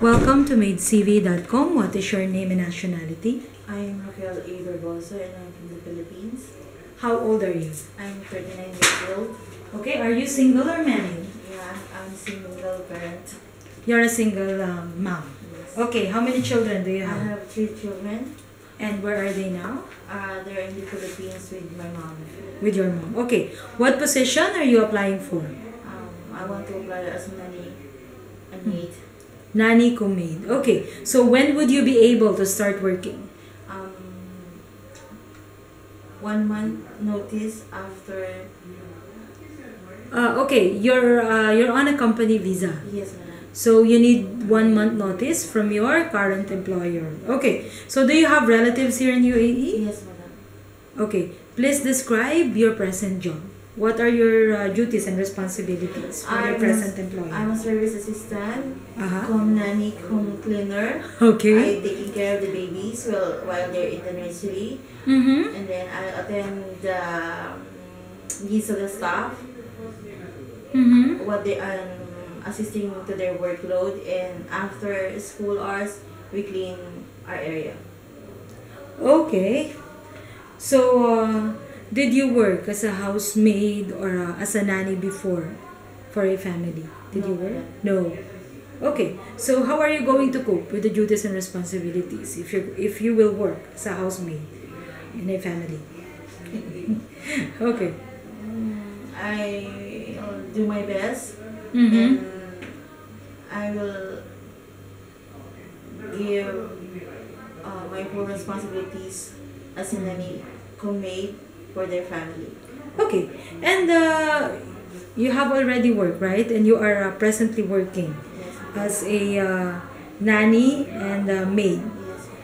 Welcome to MaidCV.com. What is your name and nationality? I am Raquel Aberbosa and I am from the Philippines. How old are you? I am 39 years old. Okay, are you single or married? Yeah, I am a single parent. You are a single mom? Yes. Okay, how many children do you have? I have 3 children. And where are they now? They're in the Philippines with my mom. With your mom. Okay. What position are you applying for? I want to apply as a nanny and maid. Nanny cum maid. Okay. So when would you be able to start working? 1 month notice after. Okay. You're on a company visa. Yes, ma'am. So you need 1 month notice from your current employer. Okay. So do you have relatives here in UAE? Yes, madam. Okay. Please describe your present job. What are your duties and responsibilities for your present employer? I'm a service assistant, cum nanny, cum cleaner. Okay. I'm taking care of the babies while they're in the nursery. Mm-hmm. And then I attend the needs of the staff. Mm-hmm. Assisting to their workload, and after school hours we clean our area. Okay, so did you work as a housemaid or as a nanny before for a family? No. Okay, so how are you going to cope with the duties and responsibilities if you will work as a housemaid in a family? Okay, I'll do my best. Mm-hmm. I will give my full responsibilities as a nanny cum maid for their family. Okay, and you have already worked, right? And you are presently working as a nanny and maid. Yes.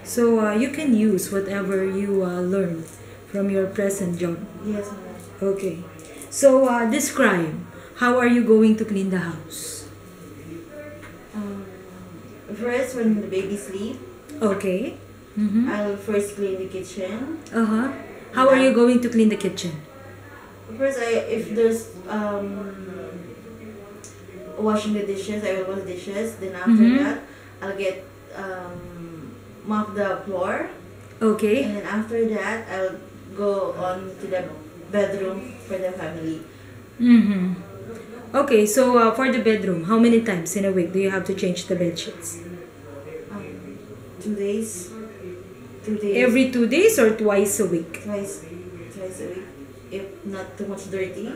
So you can use whatever you learned from your present job. Yes, ma'am. Okay, so describe. How are you going to clean the house? First, when the baby sleep. Okay. Mm-hmm. I'll first clean the kitchen. How are you going to clean the kitchen? First, if there's washing the dishes, I will wash the dishes. Then after that, I'll get mop the floor. Okay. And then after that, I'll go on to the bedroom for the family. Mm-hmm. Okay, so for the bedroom, how many times in a week do you have to change the bed sheets? 2 days. 2 days. Every 2 days or twice a week? Twice a week, if not too much dirty.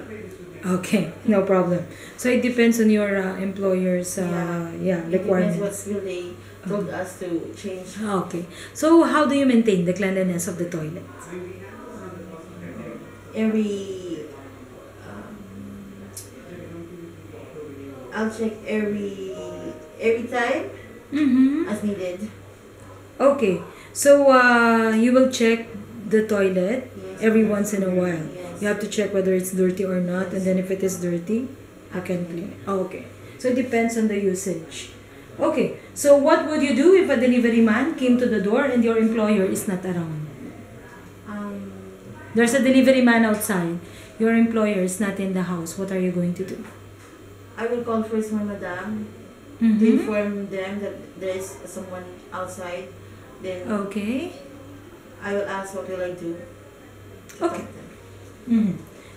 Okay, no problem. So it depends on your employer's requirements. It depends what they told us to change. Okay, so how do you maintain the cleanliness of the toilet? I'll check every time as needed. Okay, so you will check the toilet every once in a while. Yes. You have to check whether it's dirty or not, and then if it is dirty, you can clean it. Okay, so it depends on the usage. Okay, so what would you do if a delivery man came to the door and your employer is not around? There's a delivery man outside. Your employer is not in the house. What are you going to do? I will call first my madam to inform them that there is someone outside. Then I will ask what will I do. Okay.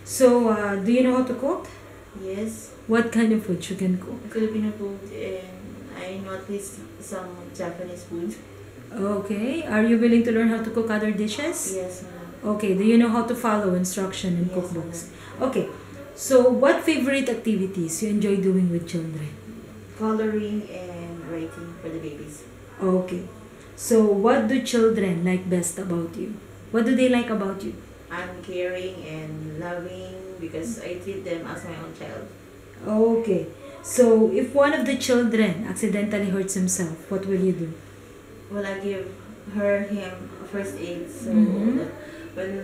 So do you know how to cook? Yes. What kind of food you can cook? Filipino food, and I know at least some Japanese food. Okay. Are you willing to learn how to cook other dishes? Yes, ma'am. Okay. Do you know how to follow instruction in cookbooks? Okay. So, what favorite activities you enjoy doing with children? Coloring and writing for the babies. Okay. So, what do children like best about you? What do they like about you? I'm caring and loving because I treat them as my own child. Okay. So, if one of the children accidentally hurts himself, what will you do? Well, I give him first aid. So, when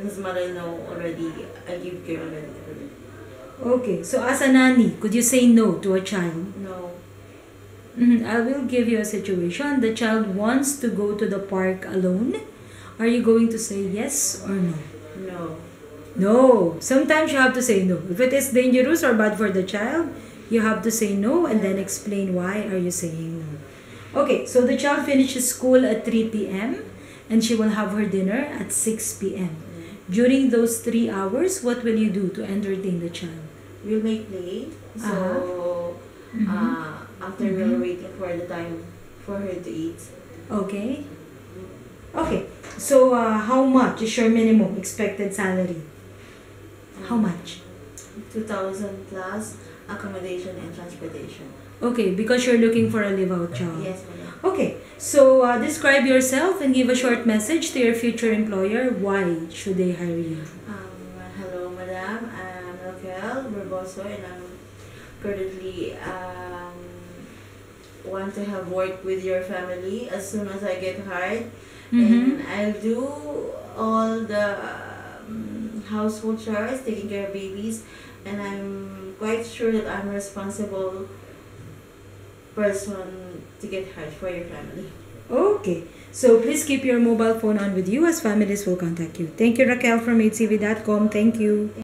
his mother knows already, I give care already for him. Okay, so as a nanny, could you say no to a child? No. I will give you a situation. The child wants to go to the park alone. Are you going to say yes or no? No. No. Sometimes you have to say no. If it is dangerous or bad for the child, you have to say no and then explain why are you saying no. Okay, so the child finishes school at 3 p.m. and she will have her dinner at 6 p.m. During those 3 hours, what will you do to entertain the child? We'll make play. So after we'll wait for the time for her to eat. Okay. Okay. So how much is your minimum expected salary? How much? 2,000 plus accommodation and transportation. Okay, because you're looking for a live-out job. Yes, ma'am. Okay, so describe yourself and give a short message to your future employer. Why should they hire you? Hello, madam. I'm Raquel Aberbosa, and I'm currently want to have work with your family as soon as I get hired. And I'll do all the household chores, taking care of babies, and I'm quite sure that I'm responsible person to get help for your family. Okay, so please keep your mobile phone on with you as families will contact you. Thank you, Raquel from MaidCV.com. Thank you.